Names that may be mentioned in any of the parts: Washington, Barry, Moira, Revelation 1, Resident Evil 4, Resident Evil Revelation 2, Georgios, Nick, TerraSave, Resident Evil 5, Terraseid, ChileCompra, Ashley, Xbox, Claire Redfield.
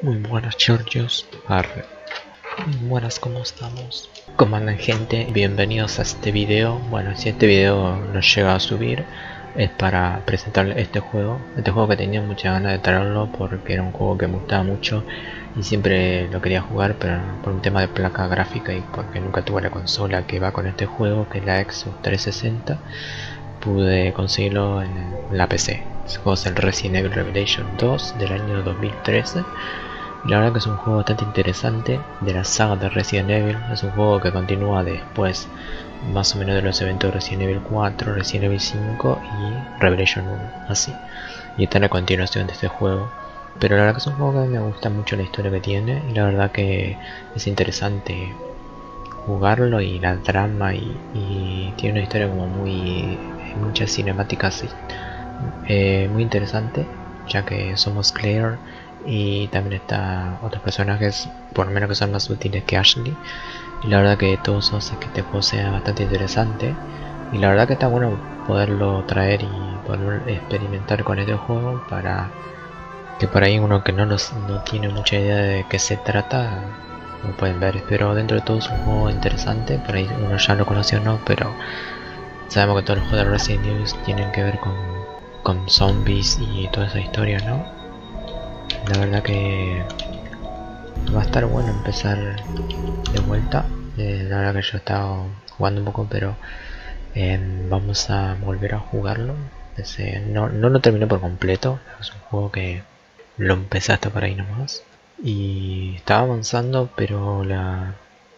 Muy buenas, Georgios. Arre. Muy buenas, ¿cómo estamos? ¿Cómo andan, gente? Bienvenidos a este video. Bueno, si este video no llega a subir, es para presentarle este juego que tenía muchas ganas de traerlo porque era un juego que me gustaba mucho y siempre lo quería jugar, pero por un tema de placa gráfica y porque nunca tuve la consola que va con este juego, que es la Xbox 360, pude conseguirlo en la PC. Este juego es el Resident Evil Revelation 2 del año 2013. La verdad que es un juego bastante interesante de la saga de Resident Evil. Es un juego que continúa después más o menos de los eventos de Resident Evil 4, Resident Evil 5 y Revelation 1, así. Y está la continuación de este juego. Pero la verdad que es un juego que me gusta mucho la historia que tiene. Y la verdad que es interesante jugarlo y la trama y tiene una historia como muy... muchas cinemáticas muy interesante, ya que somos Claire y también está otros personajes, por lo menos que son más útiles que Ashley, y la verdad que todos hacen que este juego sea bastante interesante y la verdad que está bueno poderlo traer y poder experimentar con este juego para que por ahí uno que no tiene mucha idea de qué se trata, como pueden ver, pero dentro de todo es un juego interesante, por ahí uno ya lo conoce o no, pero sabemos que todos los juegos de Resident Evil tienen que ver con zombies y toda esa historia, ¿no? La verdad que va a estar bueno empezar de vuelta. La verdad que yo he estado jugando un poco, pero vamos a volver a jugarlo. No lo terminé por completo, es un juego que lo empecé hasta por ahí nomás. Y estaba avanzando, pero la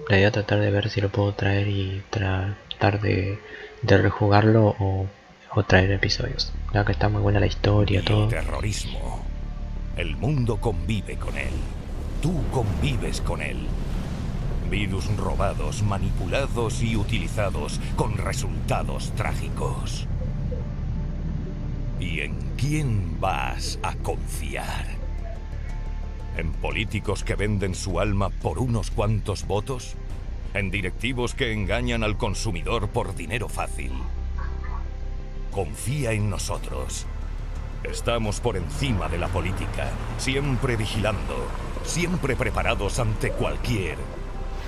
idea es tratar de ver si lo puedo traer y tratar de rejugarlo o traer episodios. Claro que está muy buena la historia, todo. El terrorismo. El mundo convive con él. Tú convives con él. Virus robados, manipulados y utilizados con resultados trágicos. ¿Y en quién vas a confiar? ¿En políticos que venden su alma por unos cuantos votos? En directivos que engañan al consumidor por dinero fácil. Confía en nosotros. Estamos por encima de la política, siempre vigilando, siempre preparados ante cualquier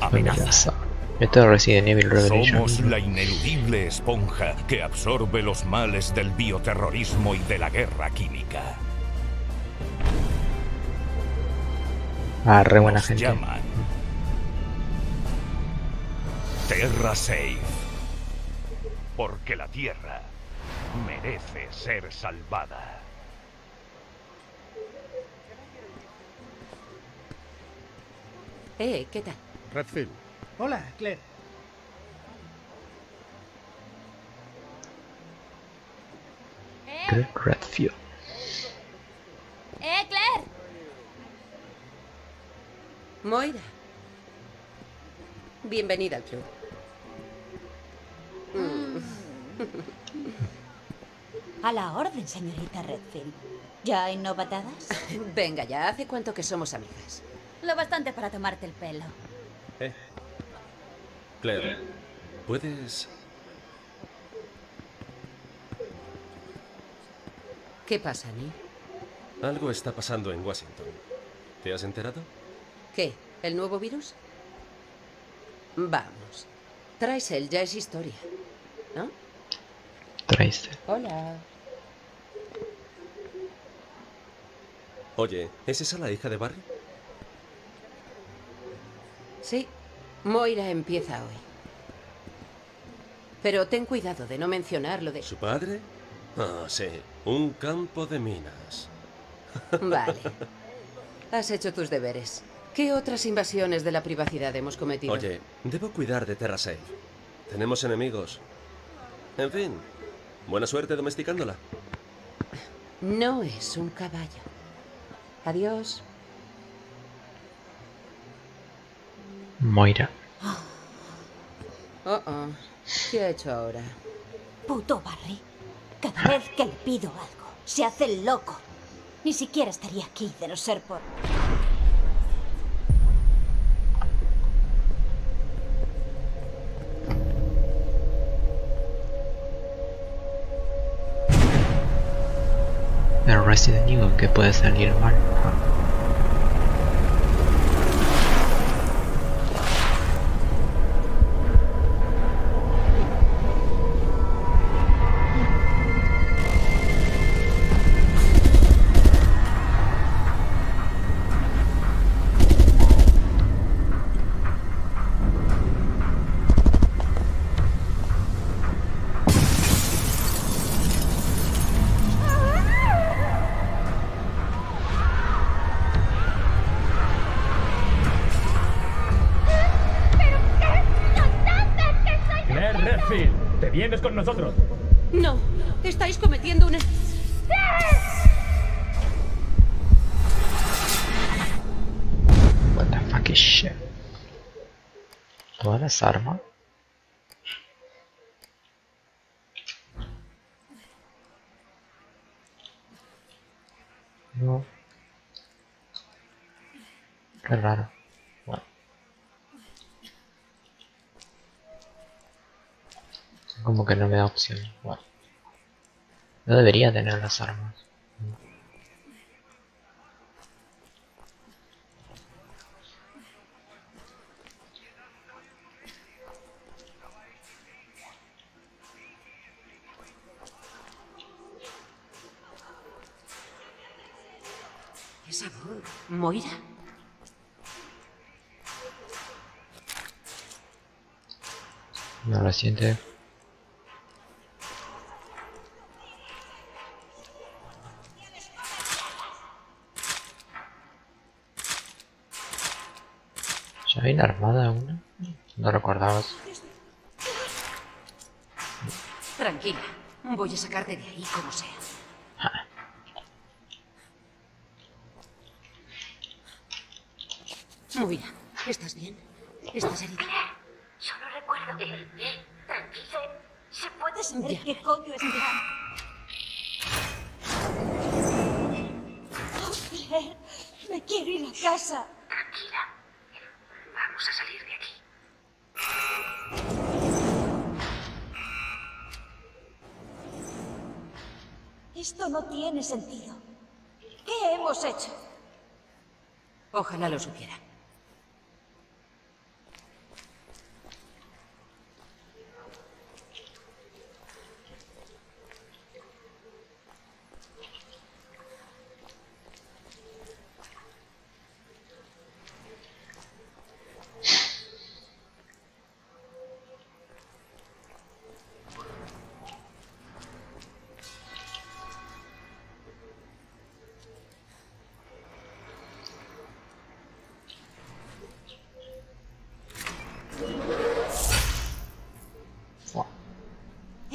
amenaza. Esto es Resident Evil Revelation. Somos la ineludible esponja que absorbe los males del bioterrorismo y de la guerra química. Ah, re buena gente. Nos llaman TerraSave, porque la Tierra merece ser salvada. ¿Qué tal? Redfield. Hola, Claire. Claire Redfield. Claire. Moira. Bienvenida al club. A la orden, señorita Redfield. ¿Ya hay novatadas? Venga ya, ¿hace cuánto que somos amigas? Lo bastante para tomarte el pelo. Claire, ¿puedes...? ¿Qué pasa, Nick? Algo está pasando en Washington. ¿Te has enterado? ¿Qué? ¿El nuevo virus? Vamos. Terraseid ya es historia, ¿no? Terraseid. Hola. Oye, ¿es esa la hija de Barry? Sí. Moira empieza hoy. Pero ten cuidado de no mencionar lo de... ¿Su padre? Ah, sí. Un campo de minas. Vale. Has hecho tus deberes. ¿Qué otras invasiones de la privacidad hemos cometido? Oye, debo cuidar de TerraSave. Tenemos enemigos. En fin, buena suerte domesticándola. No es un caballo. Adiós. Moira. ¿Qué ha hecho ahora? Puto Barry. Cada vez que le pido algo, se hace el loco. Ni siquiera estaría aquí de no ser por... Resident Evil, que puede salir mal. vienes con nosotros. No, estáis cometiendo una... What the fuck is shit. Todas las armas. No. Qué raro. Bueno. Como que no me da opción. Bueno. No debería tener las armas. Esa voz, Moira. No la siente. ¿Ya viene armada una? No recordabas. Tranquila, voy a sacarte de ahí como sea. Moira, ¿estás bien? ¿Estás herida? Claire, solo recuerdo que... tranquila, ¿se puede saber qué coño es? Oh, Claire, me quiero ir a casa. Tranquila, vamos a salir de aquí. Esto no tiene sentido. ¿Qué hemos hecho? Ojalá lo supiera.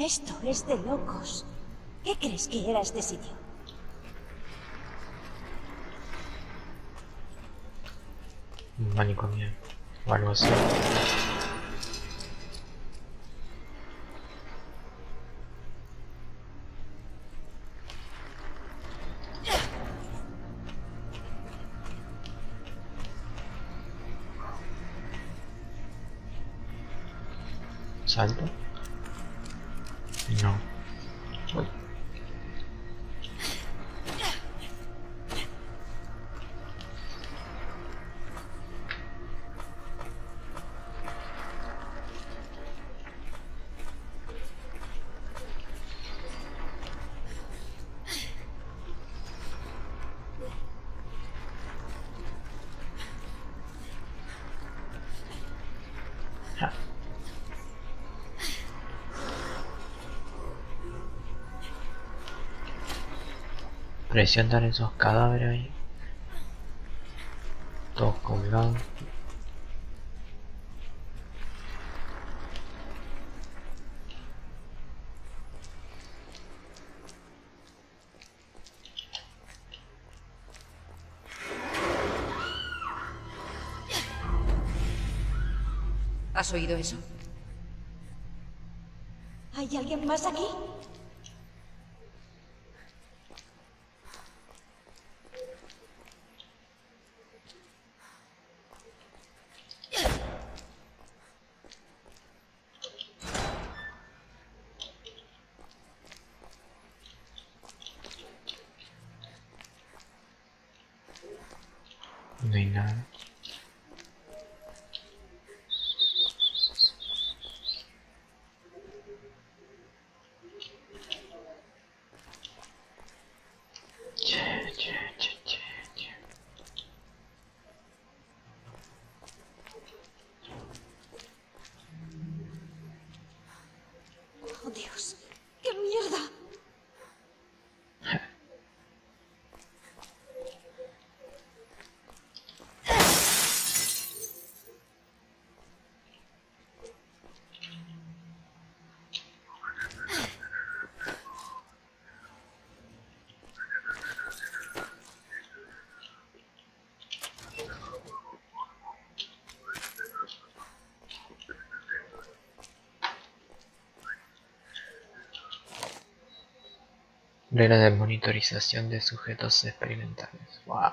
Esto es de locos. ¿Qué crees que era este sitio? Un manicomio o algo así. Salto. No. Uy. Presionan esos cadáveres ahí, todos colgados. ¿Has oído eso? ¿Hay alguien más aquí? No hay nada. Oh, Dios, qué mierda. reglas de monitorización de sujetos experimentales. Wow.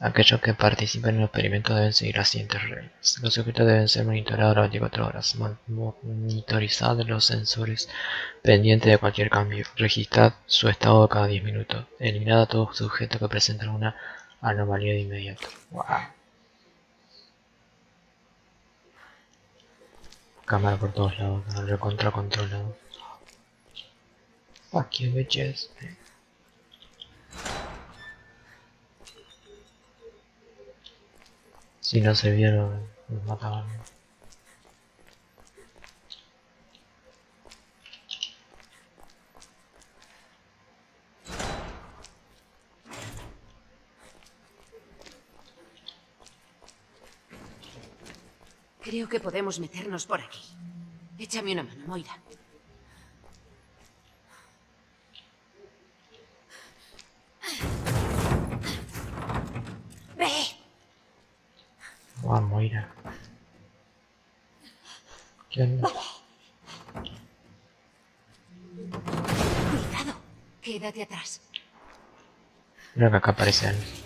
Aquellos que participen en los experimentos deben seguir las siguientes reglas. Los sujetos deben ser monitoreados las 24 horas. Monitorizados los sensores pendientes de cualquier cambio. Registrad su estado cada 10 minutos. Eliminad a todo sujeto que presente alguna anomalía de inmediato. Wow. Cámara por todos lados, recontra controlado. Fuck you bitches. Si no se vieron, nos mataban. Creo que podemos meternos por aquí. Échame una mano, Moira. ¡Ve! Vamos, Moira. ¿Qué onda? Cuidado, quédate atrás. Creo que acá aparecen.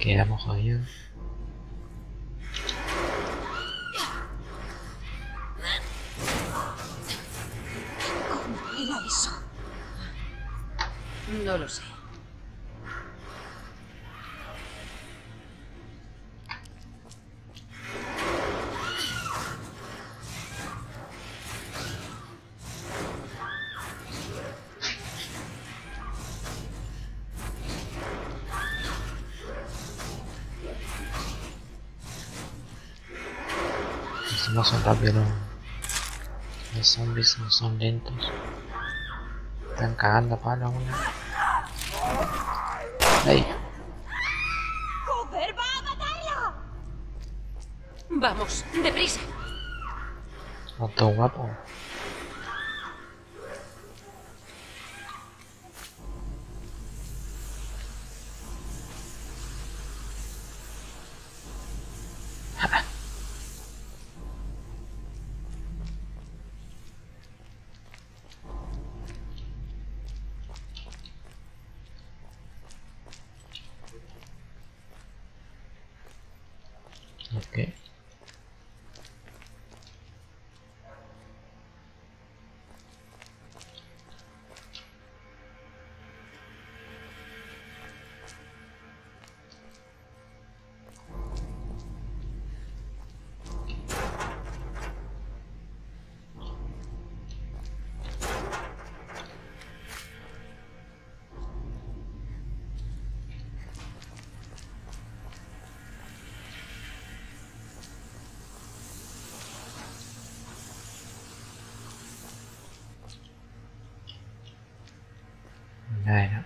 Quedamos jodidos. ¿Cómo era eso? No lo sé. No son rápidos los zombies, no son lentos. Están cagando a palo uno. ¡Ey! ¡Cooper va a matarla! ¡Vamos, deprisa! No, todo guapo. Okay. Bueno.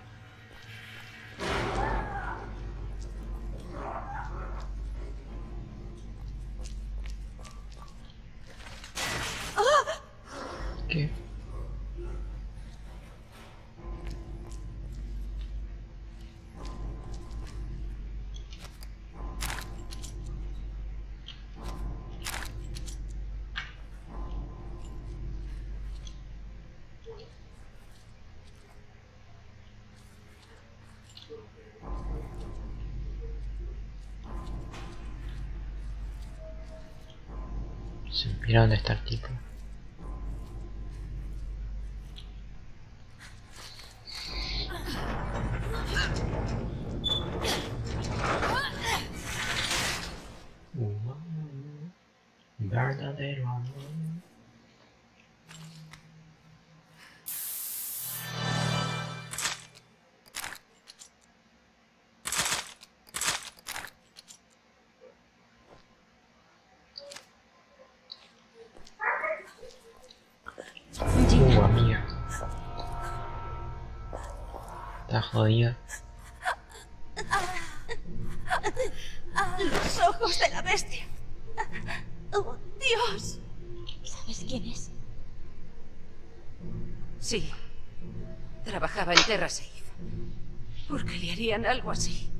¿Qué? Mira dónde está el tipo. Verdadero amor. jodido. Los ojos de la bestia. ¡Oh, Dios! ¿Sabes quién es? Sí. Trabajaba en TerraSave. ¿Por qué le harían algo así?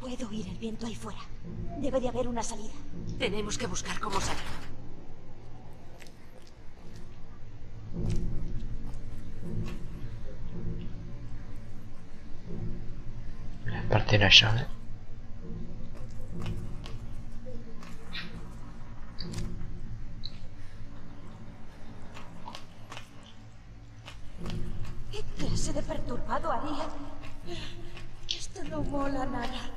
Puedo oír el viento ahí fuera. Debe de haber una salida. Tenemos que buscar cómo salir. La parte de la llave. ¿Qué clase de perturbado haría? Esto no mola nada.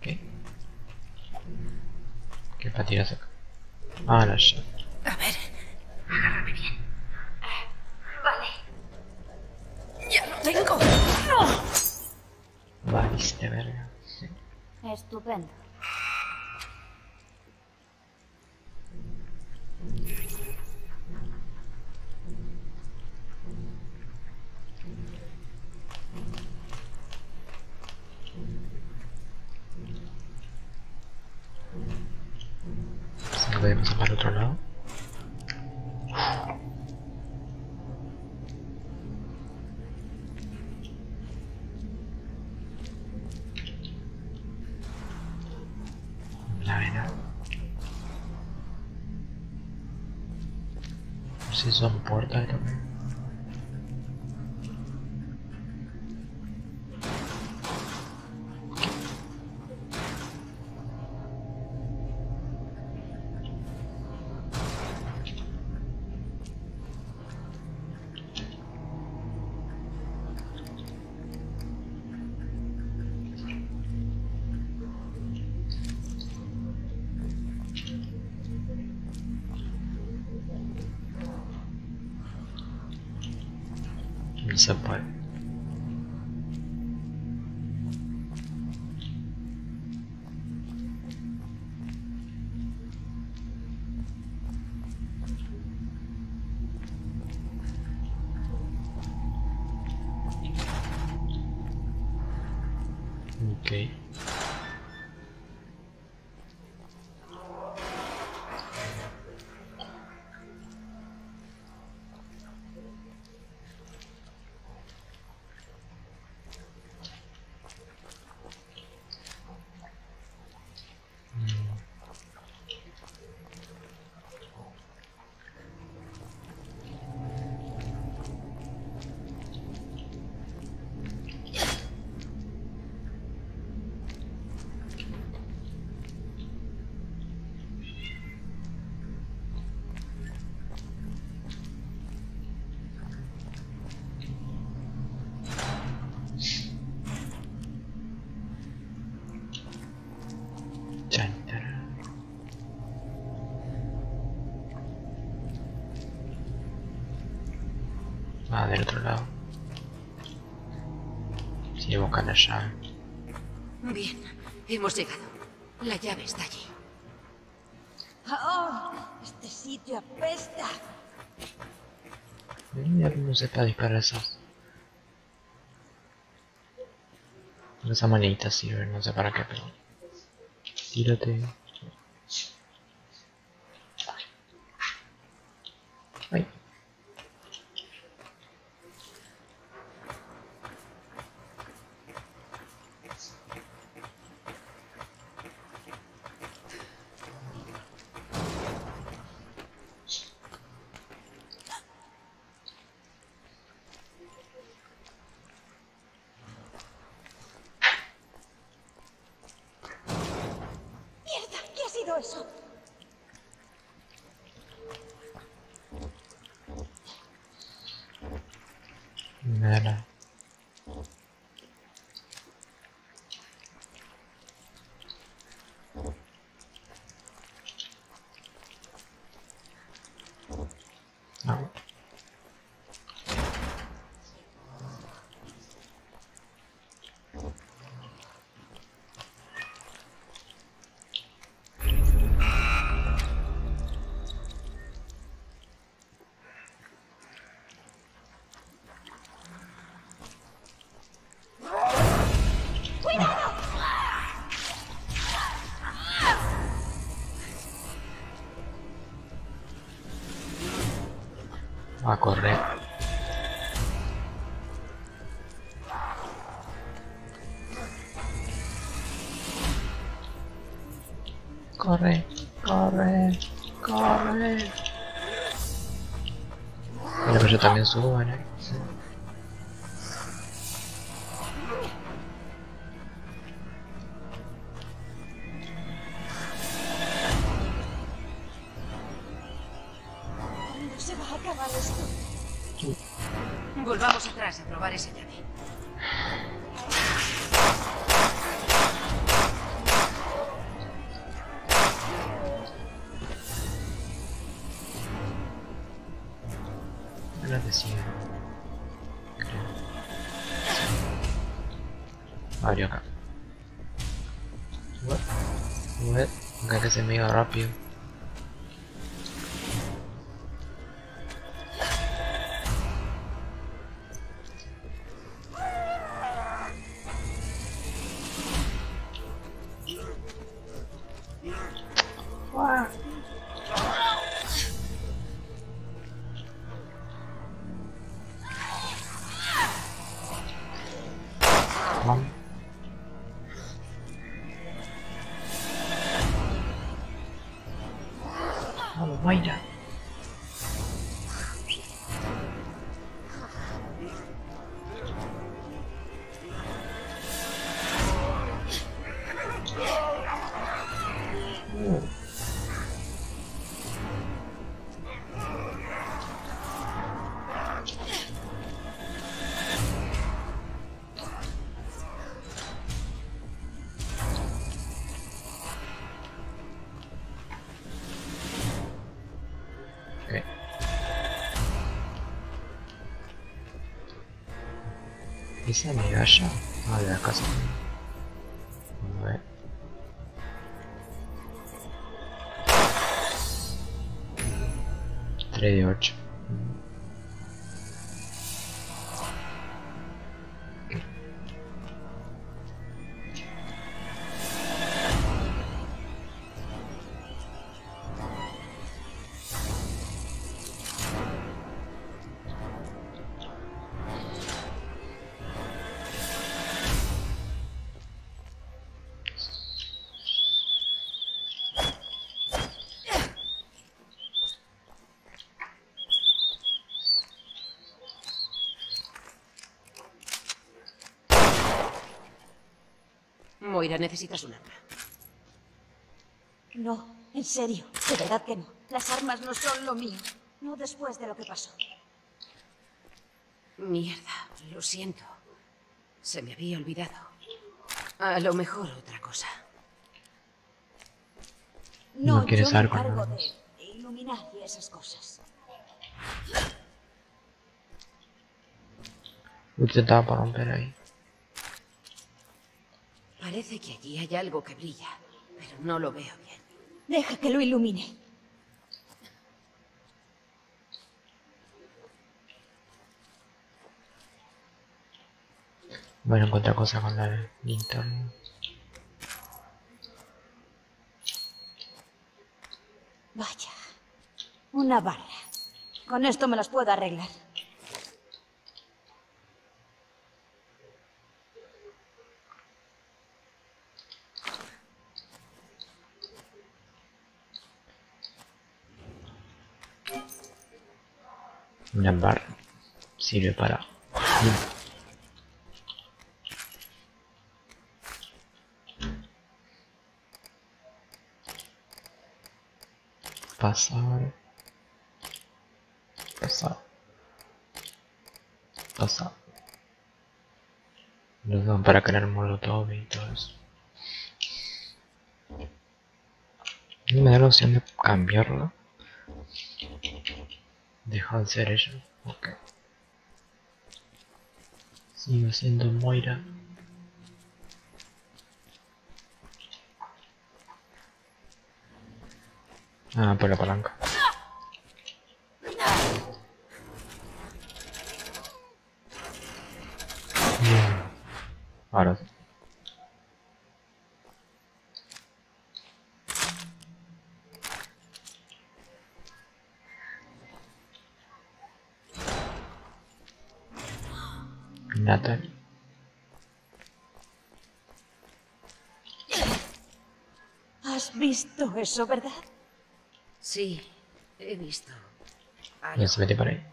¿Qué? ¿Qué patillas acá? Ah, la llave. A ver, agárrame bien. Vale. ¡Ya lo tengo! ¡No! Valiste, verga. Sí. Estupendo. Podemos ir para el otro lado. La verdad. No sé si son puertas también. Se puede. Okay. Ah, del otro lado. Sigue buscando la llave. Bien, hemos llegado. La llave está allí. ¡Oh! Este sitio apesta. Mira, no se puede disparar esas. Esa manita sirve, no sé para qué, pero. Tírate. Ay. Eso. Nada. No. Va a correr. Corre, corre, corre. Mira, pero yo también subo, ¿no? Sí. Volvamos atrás a probar esa llave. No la decía. Creo. Sí. Abrió acá. What? Acá que se me iba rápido. Vamos, Moira. ¿Esa medalla? Ah, de la casa. A ver. Tres de 8. Moira, necesitas un arma. No, en serio, de verdad que no. Las armas no son lo mío. No después de lo que pasó. Mierda, lo siento. Se me había olvidado. A lo mejor otra cosa. No quieres armas. Yo me encargo de iluminar y esas cosas. Usted estaba para romper ahí. Parece que allí hay algo que brilla, pero no lo veo bien. Deja que lo ilumine. Bueno, encontrar cosas con la linterna. Vaya, una barra. Con esto me las puedo arreglar. Una barra sirve para... Pasar. Los dan para crear molotov y todo eso. No me da la opción de cambiarlo. Deja de ser ella, ok. Sigo siendo Moira. Ah, por la palanca. Ahora sí. Natalie. ¿Has visto eso, verdad? Sí, he visto. Ya se mete para ahí.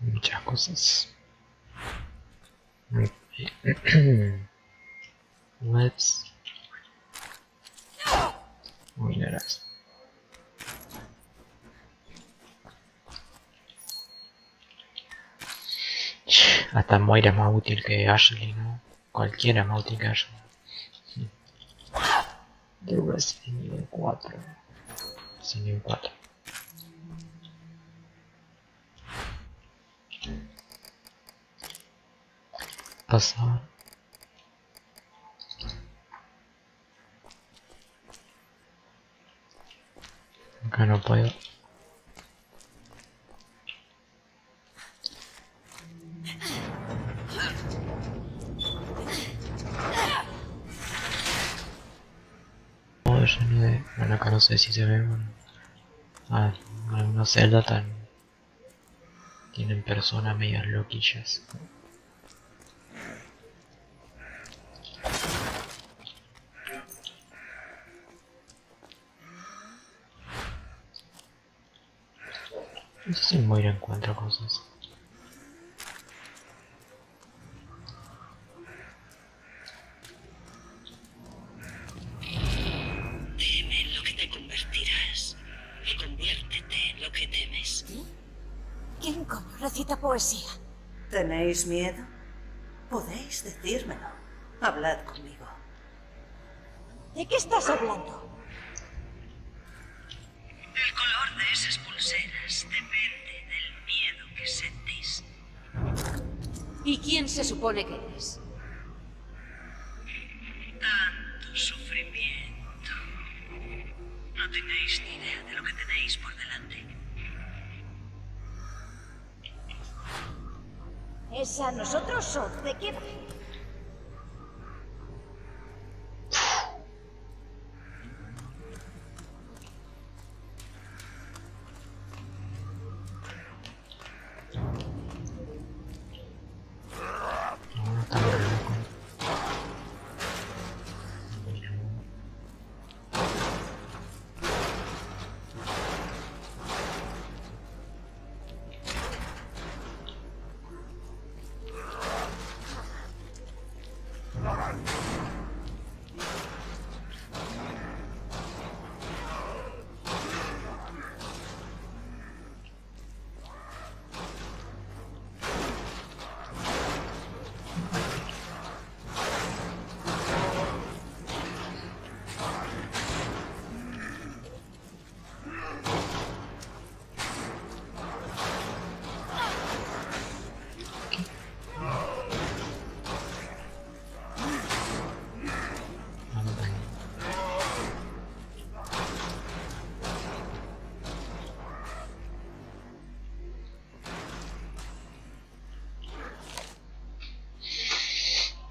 Muchas cosas. Let's... Uy, no era esto. Hasta Moira es más útil que Ashley, ¿no? Cualquiera es más útil que Ashley. The Resident Evil 4. Resident Evil 4. Pasar. Acá no puedo. Bueno, acá no sé si se ve, bueno. Ah, algunas celdas tan... tienen personas medias loquillas. No sé si voy a ir a encontrar cosas. Poesía. ¿Tenéis miedo? Podéis decírmelo. Hablad conmigo. ¿De qué estás hablando? El color de esas pulseras depende del miedo que sentís. ¿Y quién se supone que eres? Tanto sufrimiento. No tenéis ni idea de lo que tenéis por delante. ¿Es a nosotros o de qué va?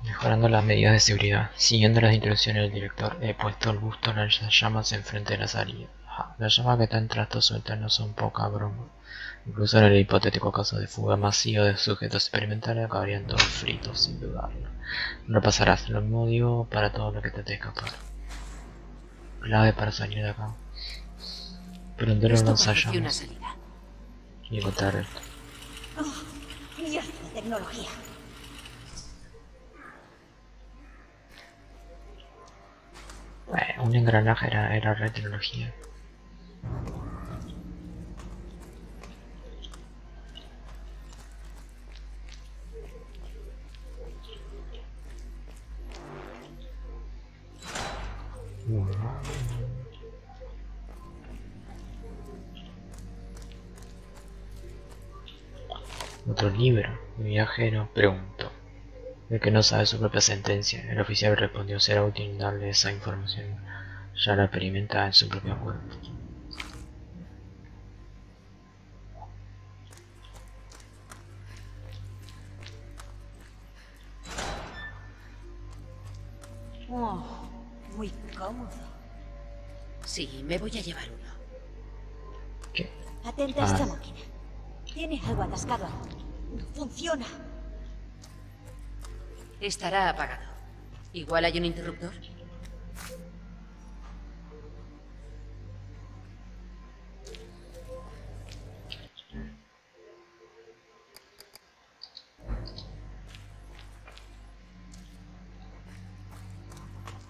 Mejorando las medidas de seguridad. Siguiendo las instrucciones del director, he puesto el busto en las llamas enfrente de la salida. Ajá. Las llamas que están tras tus sueltas no son poca broma. Incluso en el hipotético caso de fuga masiva de sujetos experimentales acabarían todos fritos, sin dudarlo. No pasarás, lo mismo digo para todo lo que te escapar. Clave para salir de acá. Prender un lanzallamas. Y botar esto. Oh, Dios, la tecnología. Un engranaje era re tecnología. Otro libro. Viajero preguntó. El que no sabe su propia sentencia. El oficial respondió: será útil darle esa información. Ya la experimenta en su propio cuerpo. Oh, muy cómodo. Sí, me voy a llevar uno. ¿Qué? Atenta a esta máquina. Tiene algo atascado. No funciona. Estará apagado. Igual hay un interruptor.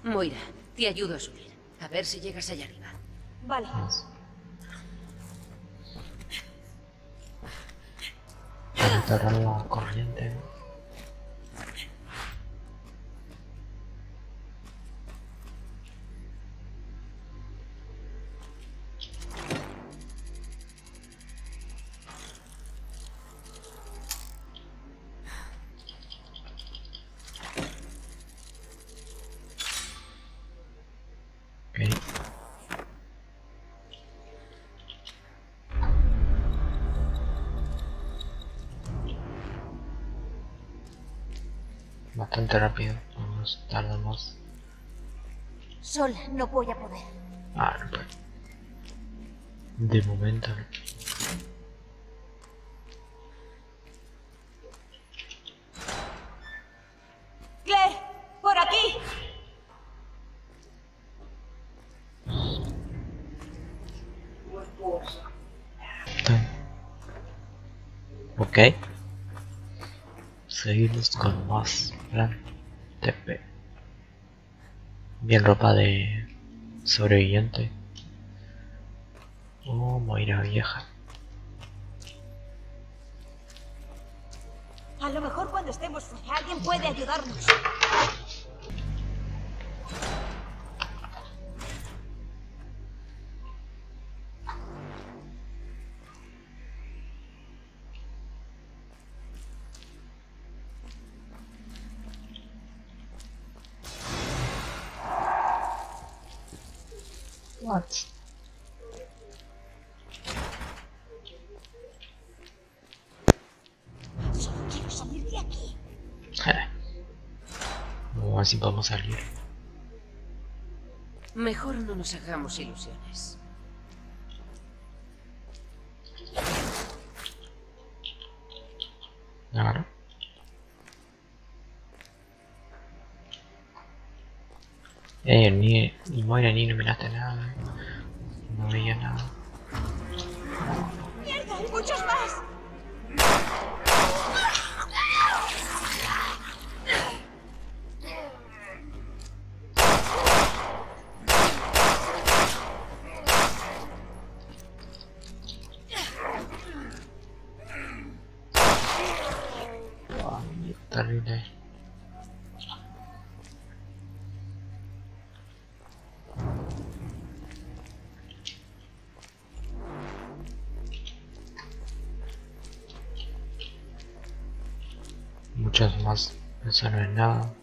Moira, te ayudo a subir. A ver si llegas allá arriba. Vale. Enterrar la corriente. Bastante rápido, vamos, tardamos. Sol, no voy a poder. Ah, no puedo. De momento no. Claire, por aquí. Ok. Seguimos con más plan TP. Bien, ropa de sobreviviente. Oh, Moira vieja. A lo mejor cuando estemos fuera alguien puede ayudarnos. Solo quiero salir de aquí. No, así podemos salir. Mejor no nos hagamos ilusiones. Claro. Ni Moira ni nominaste nada, no veía nada. ¡Mierda! ¡Hay muchos más! Muchas más, eso no es nada.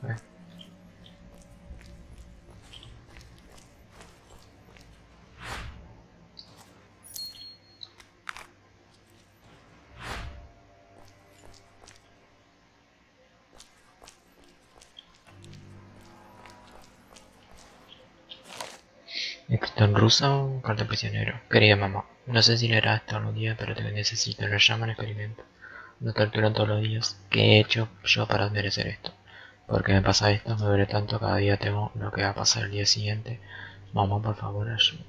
Exton ruso, carta prisionero. Querida mamá, no sé si leerás todos los días, pero te necesito. Lo llaman experimento. No torturan todos los días. ¿Qué he hecho yo para merecer esto? Porque me pasa esto, me duele tanto, cada día temo lo que va a pasar el día siguiente. Mamá, por favor, ayúdame.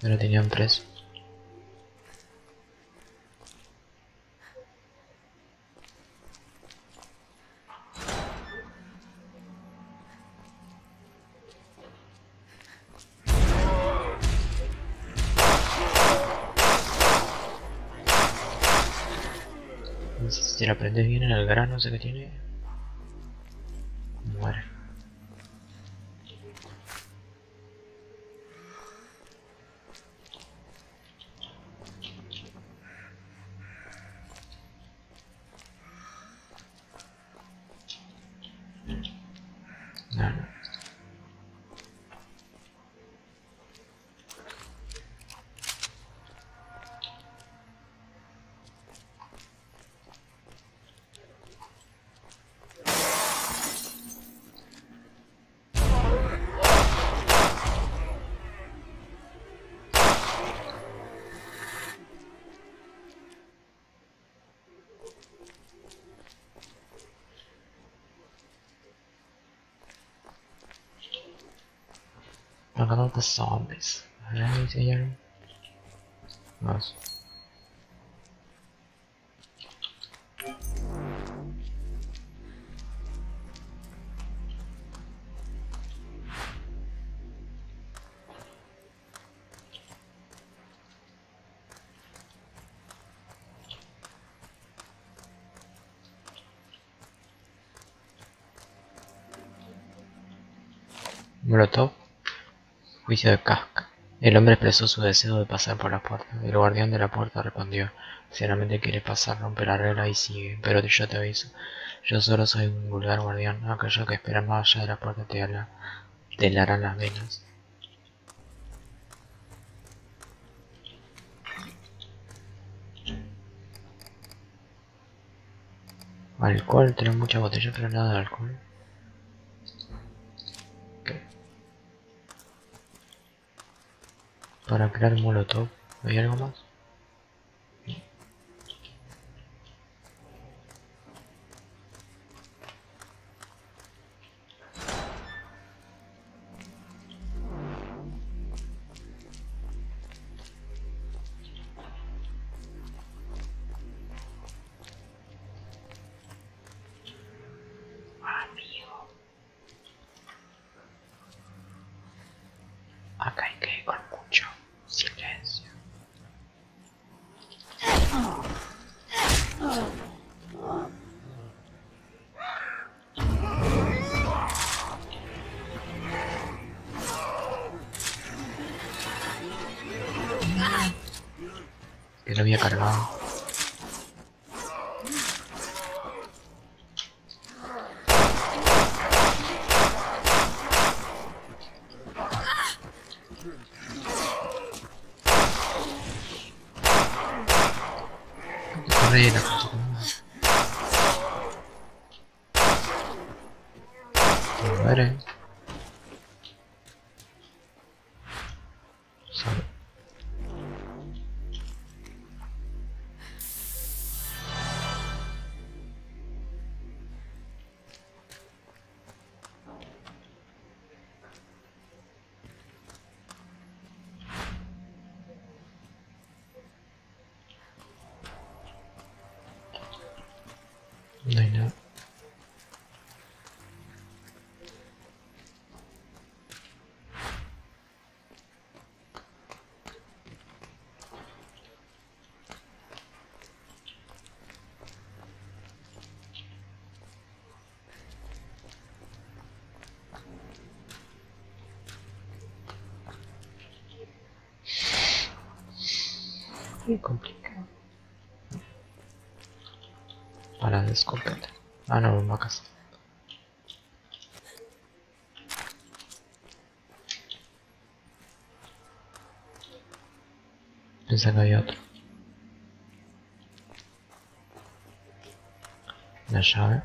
Pero tenían preso. Si la aprendes bien en el grano, sé que tiene. Muere. No, no. Look at all the zombies. Right here. Nice. Molotov, juicio de Kask. El hombre expresó su deseo de pasar por la puerta. El guardián de la puerta respondió: sinceramente quieres pasar, rompe la regla y sigue, pero yo te aviso, yo solo soy un vulgar guardián, aquello que espera más allá de la puerta te helarán las venas. Alcohol, tengo muchas botellas pero nada de alcohol. Para crear un molotov, ¿hay algo más? Lo había cargado. Corre la cosa. Muere. No hay nada. Muy complicado. Para descubrirla. Ah, no, vacas. Pensé que había otro. La llave.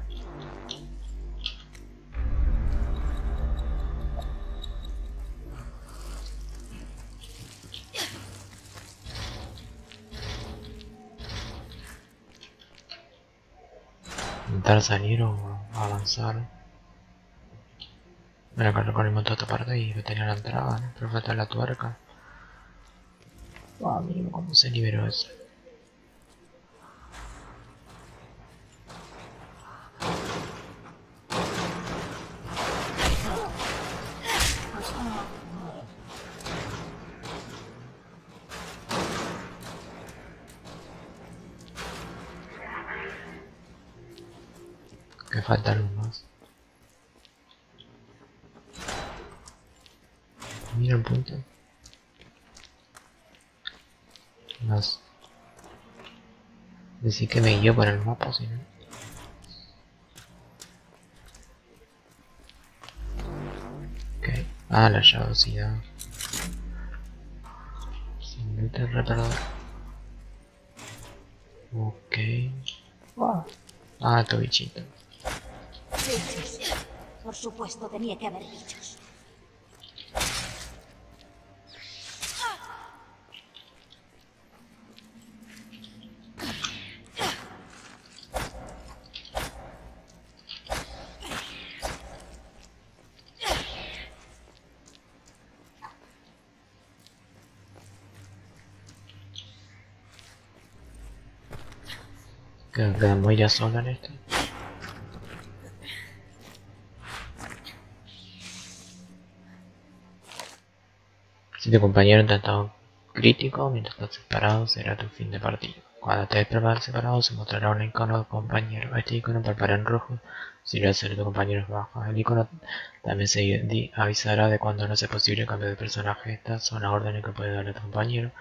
Intentar salir o avanzar. Bueno, acá recorrimos toda esta parte y lo tenía la entrada, ¿no? Pero falta la tuerca. Wow, mira cómo se liberó eso. Que falta algo más. Mira el punto. Más. Decir que me guío para el mapa, si no. Ok. Ah, la llave, sí, ya. Sin meter retardador. Ok. Wow. Ah, tu bichito. Bichos. Por supuesto tenía que haber bichos. Kanka voy a sonar esto. Si tu compañero te ha estado crítico mientras estás separado, será tu fin de partido. Cuando estés separado, se mostrará un icono de compañero. Este icono palpará en rojo si lo hace tu compañero bajo. El icono también se avisará de cuando no sea posible cambio de personaje. Estas son las órdenes que puede dar a tu compañero.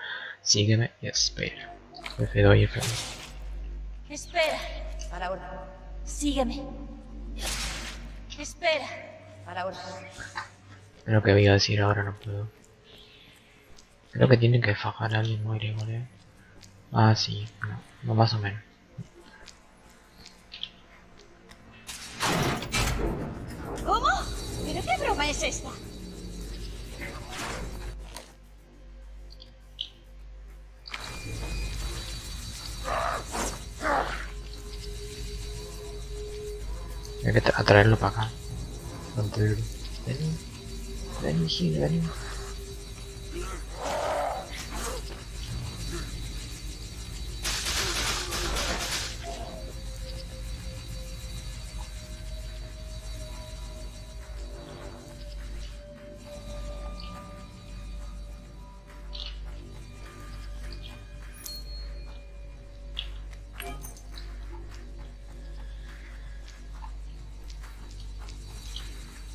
Sígueme y espera. F2 y F1. Espera. Para ahora. Sígueme. Espera. Para ahora. Lo que voy a decir ahora no puedo. Creo que tienen que fajar al mismo Irene. Ah, sí, no, más o menos. ¿Cómo? ¿Pero qué broma es esta? Hay que atraerlo para acá. Vení, vení, Gil, vení.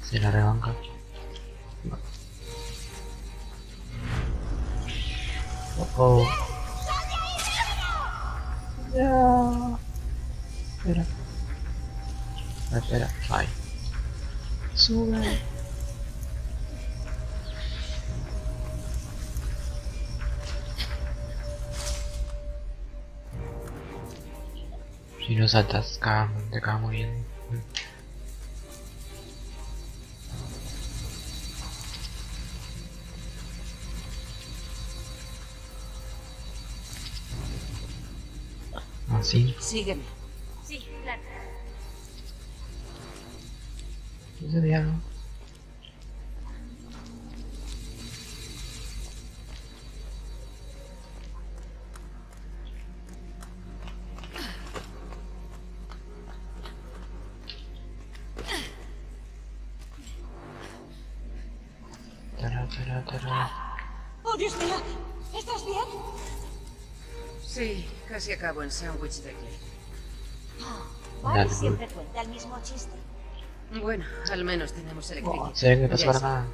Se la rebanca. No. Oh, oh. No. Espera. Espera. Ay. Sube. Si nos atascamos, te acabamos muriendo. Sí. Sígueme. Sí, claro. Eso ya no. Oh, Dios mío. ¿Estás bien? Sí. Casi acabo en sándwich de Claire. Barry siempre cuenta el mismo chiste. Bueno, al menos tenemos electricidad. Se ve que pasó nada.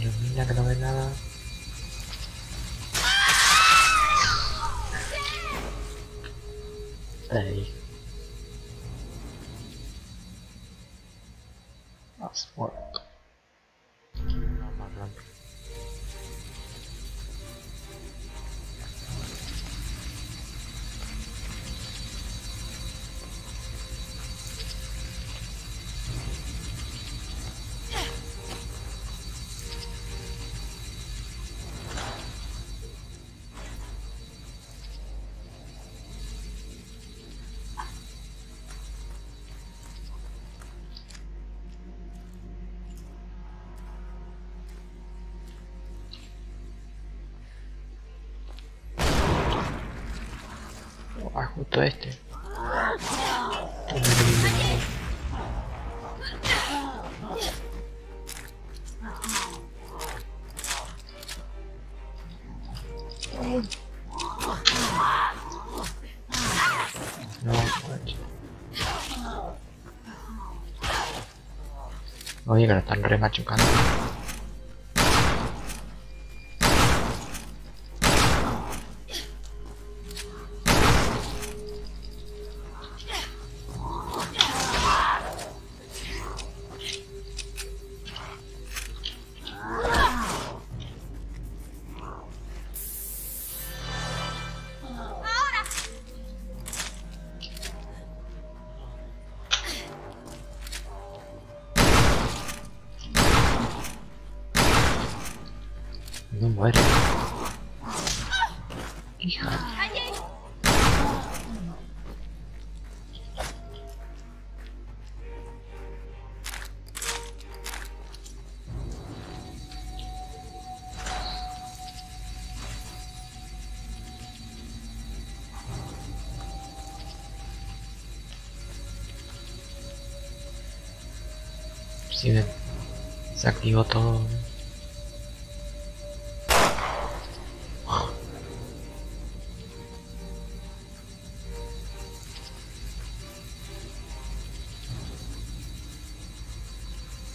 Ilumina que no ve nada. Ahí. Ah, justo este. No, coche. Oye, que lo están remachucando. No muere. Hija. Si ven, se activó todo.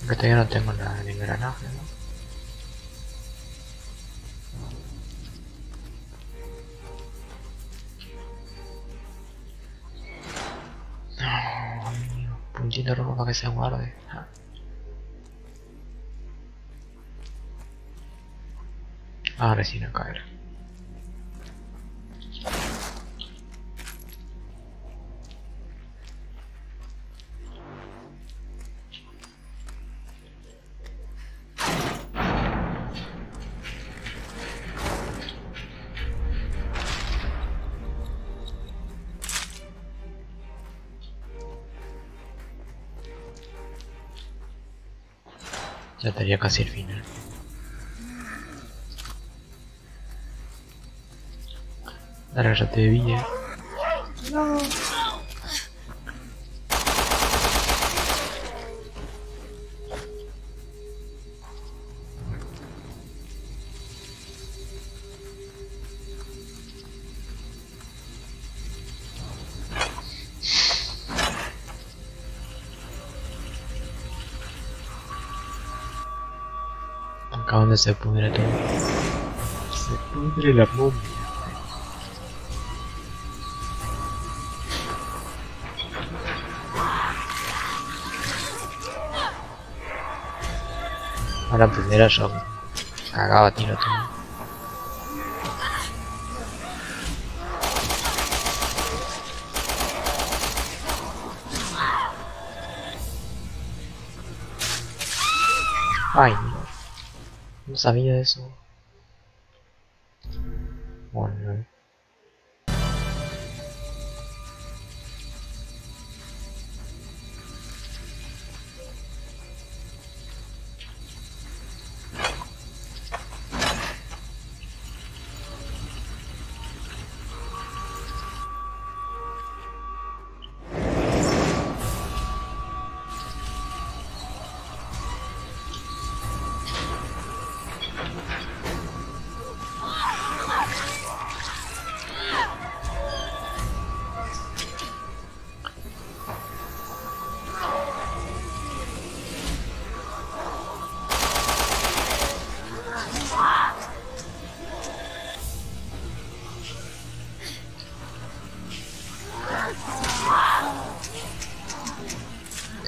Que todavía no tengo nada de engranaje, ¿no? De ropa para que se guarde. Ahora sí no caer. Ya estaría casi el final. Dale, ya te vi. No. Acá donde se pudre todo. Se pudre la momia. A la primera yo cagaba tiro todo. Ay, no sabía de eso. Bueno.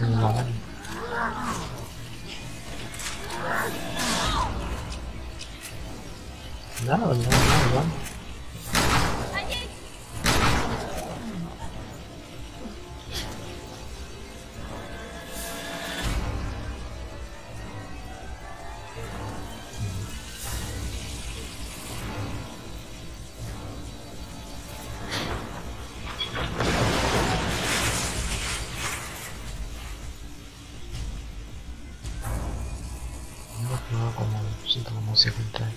No. No, como siento como se junta.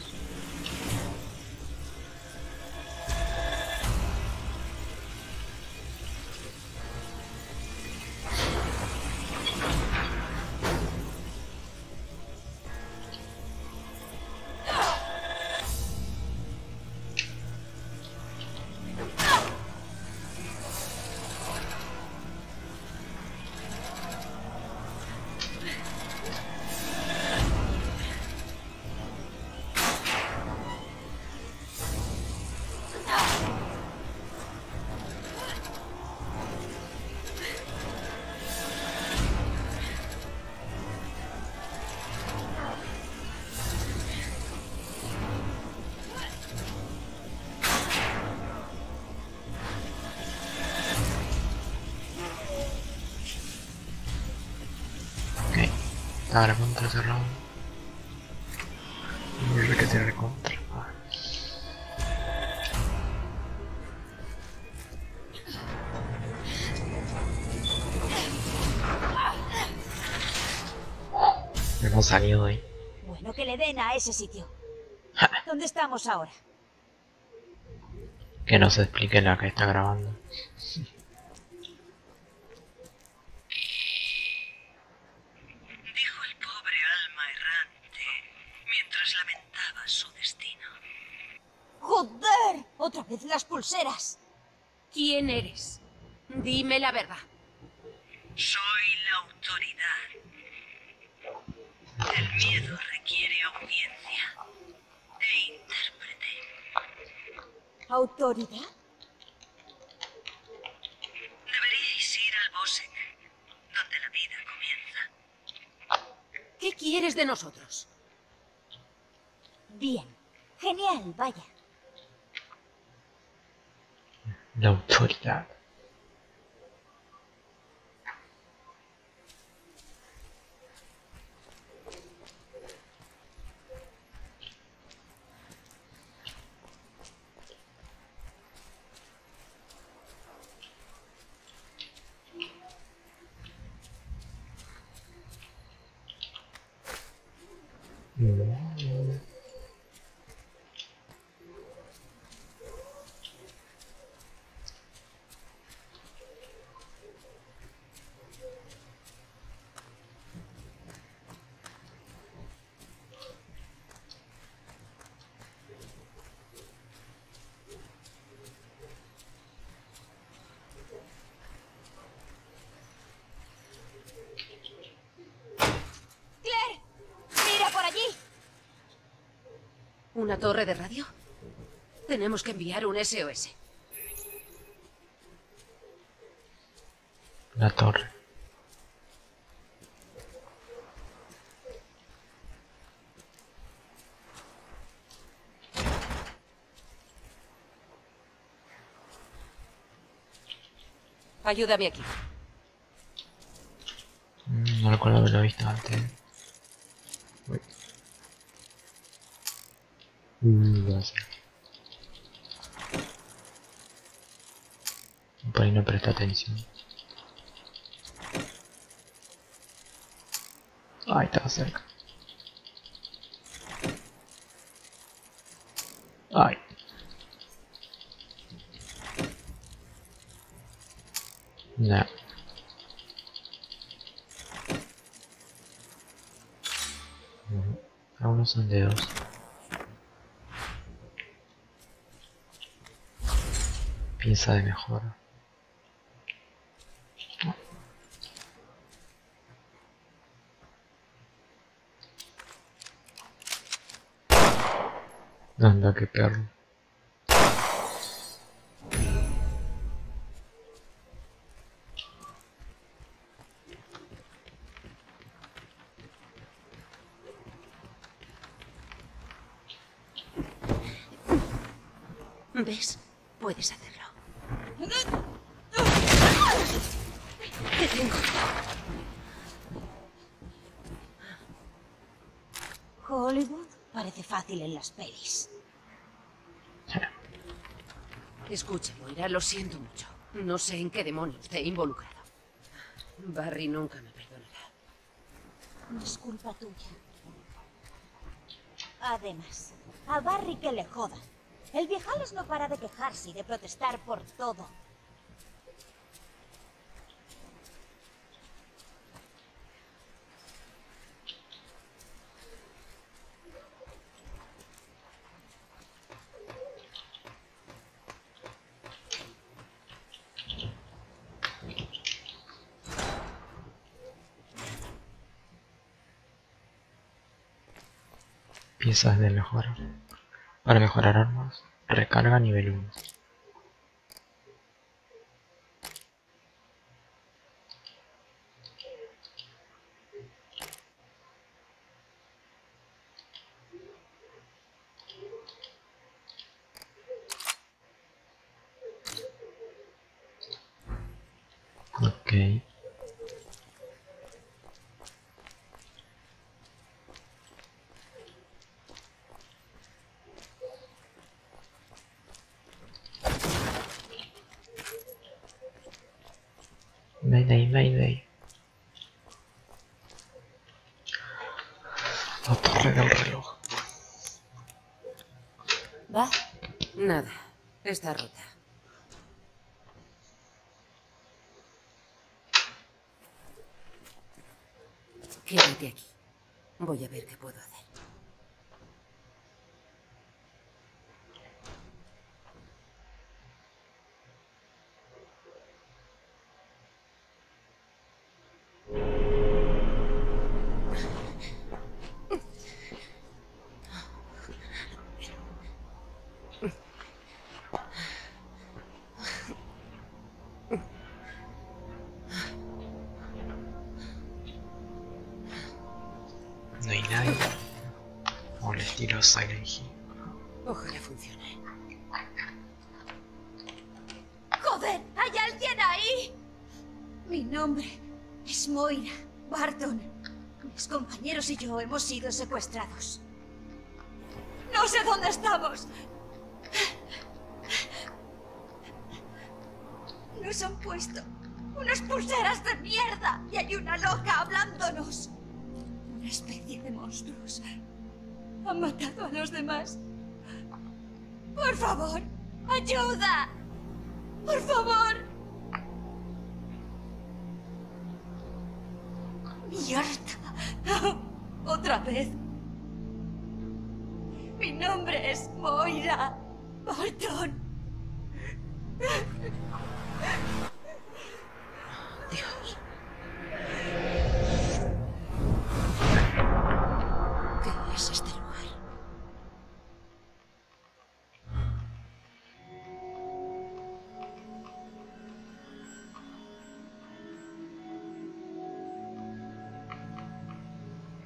Ahora contra cerrado. Mierda que te recontra. Hemos salido de ahí. Bueno, que le den a ese sitio. ¿Dónde estamos ahora? Que no se explique la que está grabando. Dijo vez las pulseras. ¿Quién eres? Dime la verdad. Soy la autoridad. El miedo requiere audiencia e intérprete. ¿Autoridad? Deberíais ir al bosque, donde la vida comienza. ¿Qué quieres de nosotros? Bien. Genial, vaya. La autoridad. ¿Una torre de radio? Tenemos que enviar un SOS. La torre. Ayúdame aquí. No recuerdo haberlo visto antes. Uy. Gracias. Por ahí no presta atención. Ahí estaba cerca. Ay. No. Aún no son dedos. Pieza de mejora. Anda, qué perro. ¿Ves? Puedes hacerlo. ¿Qué tengo? Hollywood parece fácil en las pelis. Escucha, Moira, lo siento mucho. No sé en qué demonios te he involucrado. Barry nunca me perdonará. No es culpa tuya. Además, a Barry que le joda. El viejales no para de quejarse y de protestar por todo. Piezas de mejora. Para mejorar armas, recarga nivel 1. Ok. Mayday. La torre del reloj. ¿Va? Nada. Está rota. Quédate aquí. Voy a ver qué puedo hacer. Tranquilo, Silent Hill. Ojalá funcione. ¡Joder! ¿Hay alguien ahí? Mi nombre es Moira Barton. Mis compañeros y yo hemos sido secuestrados. ¡No sé dónde estamos! Nos han puesto unas pulseras de mierda y hay una loca hablándonos. Una especie de monstruos. Han matado a los demás. ¡Por favor! ¡Ayuda! ¡Por favor! ¡Mierda! ¡Otra vez! Mi nombre es Moira Barton. Dios. ¿Qué es este lugar?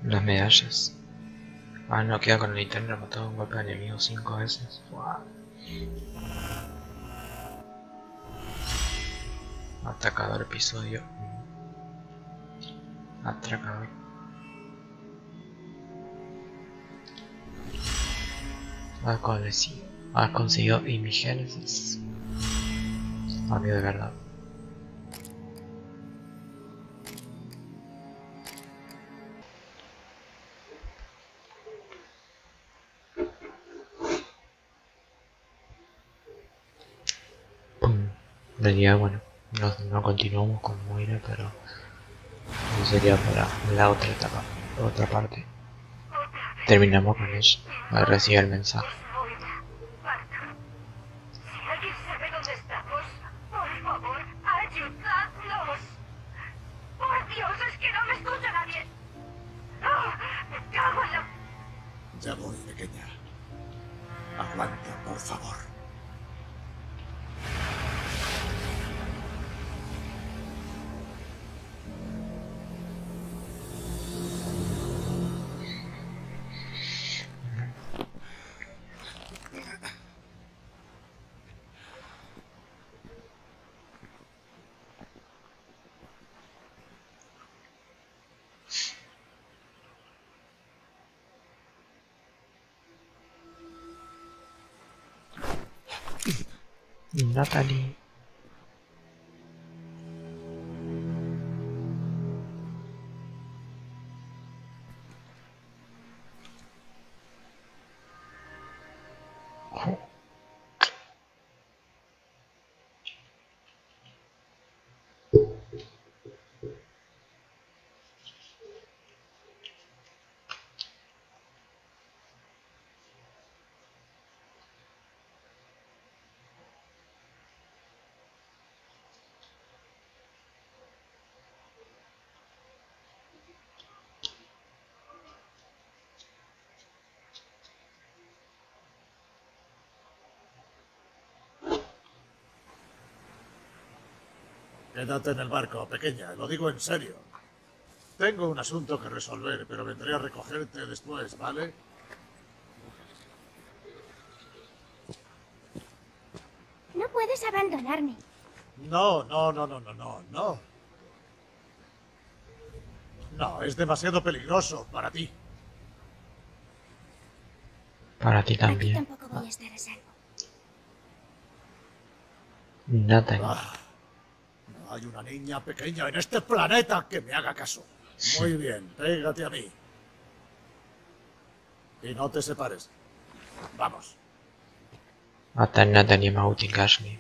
Las medallas. Ah, no, queda con el internet, ha matado un golpe de enemigo 5 veces. Wow. Atacador episodio. Atracador. Ha conseguido imigénesis. Amigo de verdad. Sería, bueno, no continuamos con Moira, pero sería para la otra etapa, otra parte. Terminamos con ella, al recibir el mensaje. Si alguien sabe dónde estamos, por favor, ayudadnos. Por Dios, es que no me escucha nadie. ¡Me cago en la... Ya voy, pequeña. Aguanta, por favor. Natalie. Oh. Quédate en el barco, pequeña, lo digo en serio. Tengo un asunto que resolver, pero vendré a recogerte después, ¿vale? No puedes abandonarme. No. No, es demasiado peligroso para ti. Para ti también. Aquí tampoco voy a estar a salvo. Natalie. Hay una niña pequeña en este planeta que me haga caso. Muy bien, pégate a mí. Y no te separes. Vamos. Natalie Mauti Ashley.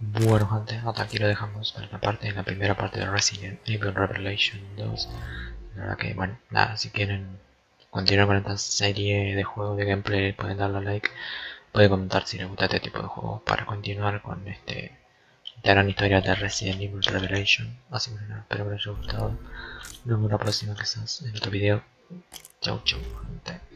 Bueno, gente, hasta aquí lo dejamos para la primera parte de Resident Evil Revelation 2. La verdad que, bueno, nada, si quieren continuar con esta serie de juegos de gameplay, pueden darle like. Pueden comentar si les gusta este tipo de juegos para continuar con este... la gran historia de Resident Evil Revelation. Así que nada, espero que les haya gustado. Nos vemos la próxima, quizás en otro video. Chau, gente.